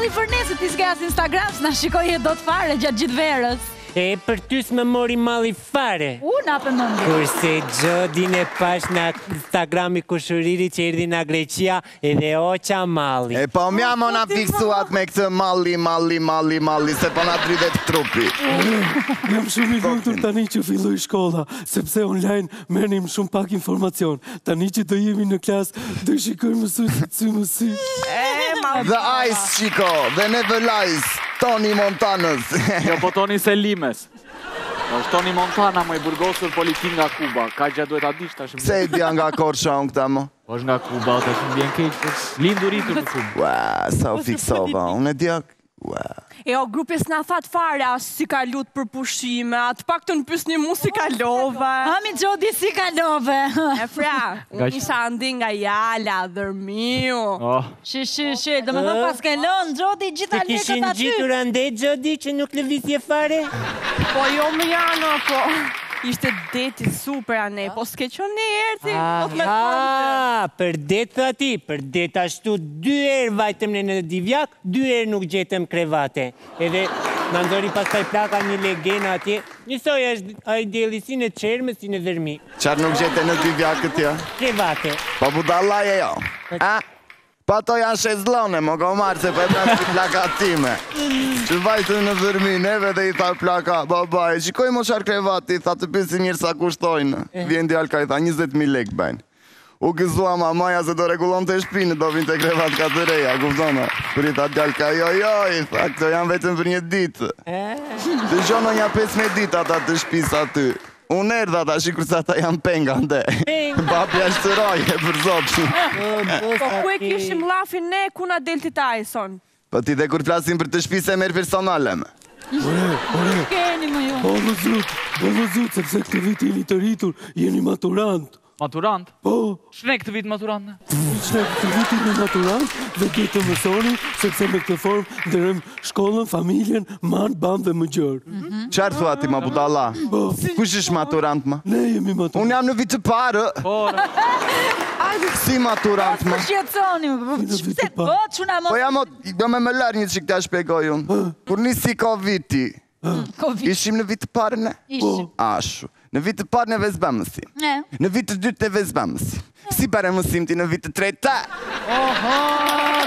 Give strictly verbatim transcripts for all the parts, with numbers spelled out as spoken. Jalli Fërnesët i zgas Instagram, s'na shikoi e dot fare gjatë gjithë verës. E për ty s'me mori mali fare. U, na për mëndi. Kurse Gjodin e pash në Instagram i kushuriri që erdi në Greqia edhe oqa mali. E po mja më na fiksuat me këtë mali, mali, mali, mali, se po na dridet trupi. Jam shumë i lumtur tani që filloj shkolla, sepse online merrim shumë pak informacion. Tani që do jemi në klas, do shikoj mësuesit si mësi. The Ice Chico, the Never Lies. Toni Montanës. Jo, po Toni Selimes. Është Toni Montana, më i burgosur politik nga Kuba. Ka gja duhet a dish tash. Se e dja nga Korçon këta më? Po është nga Kuba, tash më vjen keq. Lindur i në Kubë. Ua, sa u fiksova. Unë e dja... Jo, grupi s'na that fare, as si ka lut për pushime, atë pak të në pysni mu si kalove. Ami Gjodi si kalove. E fra, unë isha ndi nga Jala, dërmiu. Shi, shi, shi, do me thëmë pas kalon, Gjodi, gjitha lekët aty. Të kishin gjitur ande, Gjodi, që nuk lëvizje fare? Po jo më janë, po... Ishte deti super anej, po s'ke që ne erëti, po t'me t'fante. Për det thë ati, për det ashtu, dy erë vajtëm në në divjak, dy erë nuk gjetëm krevate. Edhe në ndori pas taj plaka një legena atje, njësoj është ajdeli si në qerme, si në dërmi. Qarë nuk gjetë në divjakët jo? Krevate. Po budalaje jo. A? Pa to janë shezlone, më komarë se për të plaka time. Që vajtë në vërmineve dhe i tha plaka, babaj, qikoj më qarë krevati, i tha të pisi njërë sa kushtojnë. Vjen djalka i tha, njëzet mijë lek bajnë. U gëzua mamaja se do regulon të shpinë, do vinë të krevat ka të reja, kuptona. Për i tha djalka, jo, jo, i tha, këto janë vetëm për një ditë. Të gjonë një pesëmbëdhjetë ditë ata të shpisa ty. Unë erdha ta shikur sa ta jam penga ndë. Babi ashtë të raje për zopë. Po ku e kishim lafin ne, ku na delti ta e son? Po ti dhe kur plasim për të shpise merë personalem. Ore, ore, po vëzut, po vëzut, sepse këtë vit jeni të rritur, jeni maturant. Maturant? Po. Shne këtë vit maturant? Shne këtë vit jeni maturant dhe këtë të mësoni, sepse me këtë formë dërëm shkollën, familjen, manë, banë dhe më gjërë. Qarë thua ti ma budala? Kush ish maturant ma? Ne jemi maturant. Unë jam në vitë parë. Si maturant ma? Po jam o... Do me me lërë një që këta shpegoj unë. Kur nisi Covidi, ishim në vitë parë ne? Ishim. Ashu. Në vitë parë ne vezba mësim. Në vitë dytë ne vezba mësim. Si pare mësim ti në vitë treta? Oho!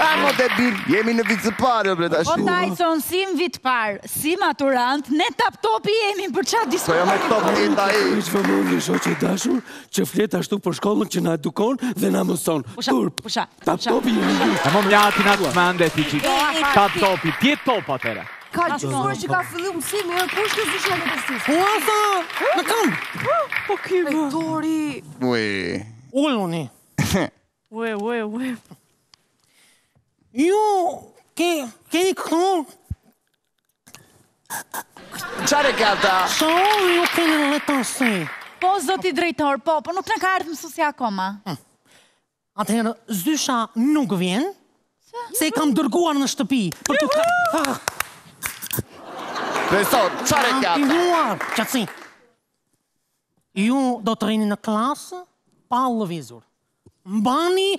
Amo debil, jemi në vitë parë, bre tash. O Tyson, si në vitë parë, si maturant, ne tap-topi jemi për qatë diskutari. Po jo me top-topi ta i. Iqë vëmundi, shoqe dashur, që flet ashtu për shkollën që na edukon dhe na mëson. Turp, tap-topi jemi. E mom njati nga të mende ti që tap-topi, ti e top atëra. Ka gjithurë që ka fëllu mësimi, e kush të zishe në përstisë. Po asa, në kam. Po kime. Rektori. Ue. Ulloni. Ue, ue, ue. Ju, keni kënur... Qare këta? Shorë ju keni në letansi. Po, zoti drejtor, po, po nuk në ka ardhë mësusja akoma. Atëherë, Zysha nuk vjen, se i kam dërguar në shtëpi. Për të ka... Besot, qare këta? I muar, qatësi. Ju do të rini në klasë, pa lëvizur. Mbani...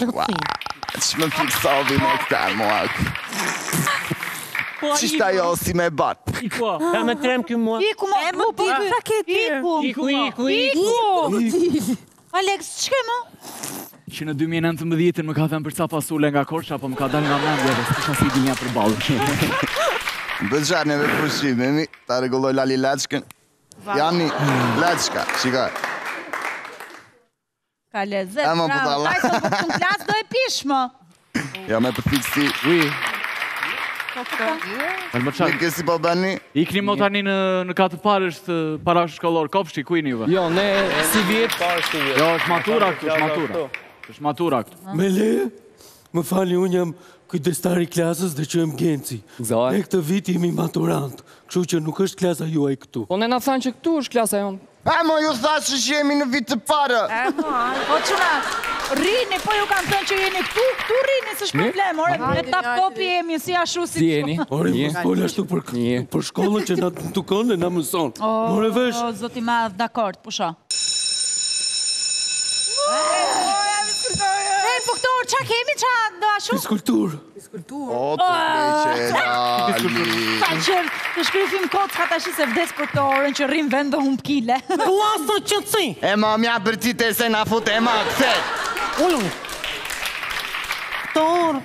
Që më fiksovi me këta, muak. Qishta jo si me bat. Iku, da me trem kjo muak. Iku, ma grupi, iku, iku, iku, iku. Alex, që ke më? Që në dy mijë e nëntëmbëdhjetë më ka thëmë përsa pasule nga Korça, po më ka dal nga mendja dhe s'kësha si dinja për balë. Bëgjarneve përshime, ta regulloj Lali Leçkën. Jani Leçka, shikaj. Ka lezet, bravo, Tyson, po të në klasë do e pishmo. Ja, me përpiksi. Ui. Nike si përbani. Ikni më tani në katë parë është parash shkollor, kopshti, kujnive. Jo, ne si vjetë. Jo, është matura këtu, është matura. është matura këtu. Me le, më fali, unë jam kujdestari klasës dhe që e më genci. Ne këtë vit jemi maturant, këshu që nuk është klasa juaj këtu. Po ne në thanë që këtu është klasa jonë. Emo, ju thashtë që jemi në vitë parë. Emo, po qëna, rini, po ju kam thënë që jeni këtu, këtu rini, së shpërblem, ore, në tap-topi jemi, si ashu si jeni. Ore, më s'pole ashtu për shkollën që në të tukon dhe në mëson. More vesh. O, zoti madh, dakord, pusha. E, po këto orë ç'a kemi ç'a ndoa shumë? Fiskultur. Fiskultur. O, të fleqe, dali. Sa qërë, të shkrifim kodë s'ka tashi se vdes për të orën që rrim vend dhe humb kile. Klasë qëtësi. E ma mja bërqit e se na fut e ma këthet. Ullë, të orë,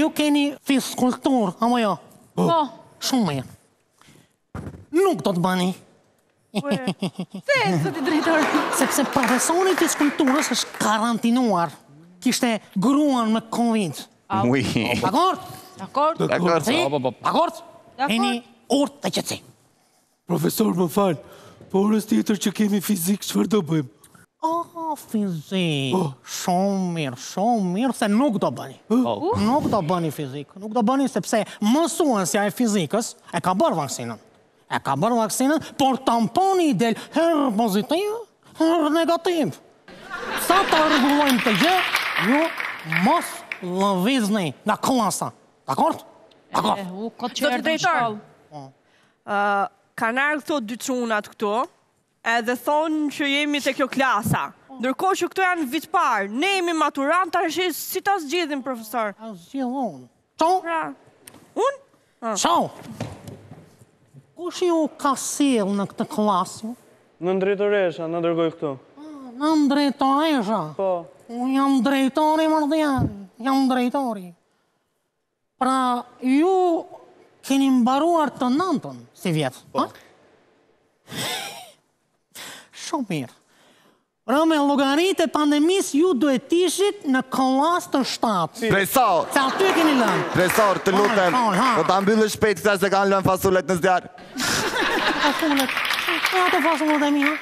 ju keni fiskultur, a moja? Po. Shumë me. Nuk do të bani. Se, së të drejtorë. Sepse profesorit fiskulturës është karantinuar. Kishte gruan me Covid. Ui. Dakord? Dakord. Dakord. Dakord? Eni urtë të qëtësi. Profesor, më falë, por është tjetër që kemi fizik, shfar do bëjmë? Ah, fizik. Shumë mirë, shumë mirë, se nuk do bëni. Nuk do bëni fizik. Nuk do bëni sepse mësuesja e fizikës e ka bërë vaksinën. E ka bërë vaksinën, por tamponi i del herë pozitiv, herë negativ. Sa të rëgullojmë të gjë, ju mos lëvizni nga klasa. Dakord? Dakord. Zotë drejtor, kanë arë këto dy qunat këto, edhe thonë që jemi të kjo klasa. Ndërko që këto janë vitë parë, ne jemi maturant, të rëshisë, si të zgjidhin, profesor? A zgjidhon. Qau? Unë? Qau? Kush ju ka silë në këtë klasë? Në ndrejtoresha, në dërgoj këto. Në ndrejtoresha? Po. Unë jam drejtori, mërdejani, jam drejtori. Pra, ju keni mbaruar të nëntën, si vjetë. Shumë mirë. Rëme, logarit e pandemis, ju duhet ishit në klas të shtatë. Presor! Se aty e keni lënë. Presor, të lutem, do të ambyllë shpejt këta se kanë lënë fasullet në zjarë. Fasullet? E ato fasullet e mija?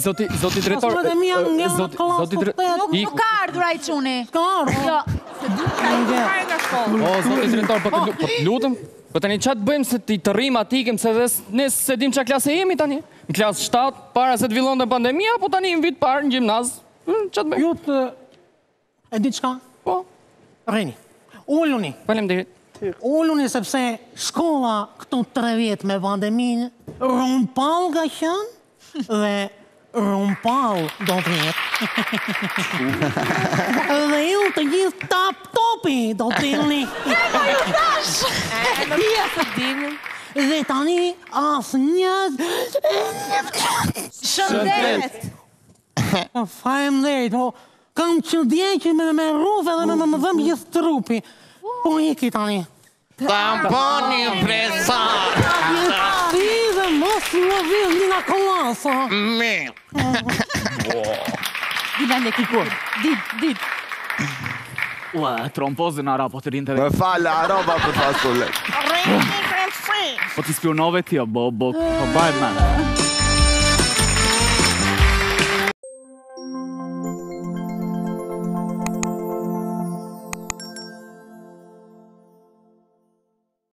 Zoti drejtor... Fasullet e mija nga klasë të tëtë... Nuk ka ardhur a i quni. Ka ardhur? Jo. Se du ka i kërë nga shkollë. O, zoti drejtor, për të lutëm, për të një qatë bëjmë se të rrim atikim, se nësë se dim që a klasë e jemi tani. Në klasë shtatë, para se të villon dhe pandemia, po tani në vitë parë, në gjimnazë. Qatë bëjmë. Jutë... E di qka? Po. Reni. Ulluni. Falem dhe hitë. Ulluni, sepse shkolla këtu tre vjetë me pandeminë, rumpal ka qënë. Dhe rumpal do të jetë. Dhe ju të gjithë tap-topi do të ilni. E ma ju tash! Dhe tani asë njëzë... Shëndet! Fajmë dhejt, po kam që dje që me rufe dhe me më dhëmë gjithë trupi. Po i ki tani. Tamponi presar! Jesi dhe mos në vizë nga kolasa! Mirë! Dida në kikur! Did, did! Ua, trompozë në arapo të rinte dhe... Me falë, araba për fasullet! Rejti presi! Po t'i spionove tja, bo, bo, bo, bajt me!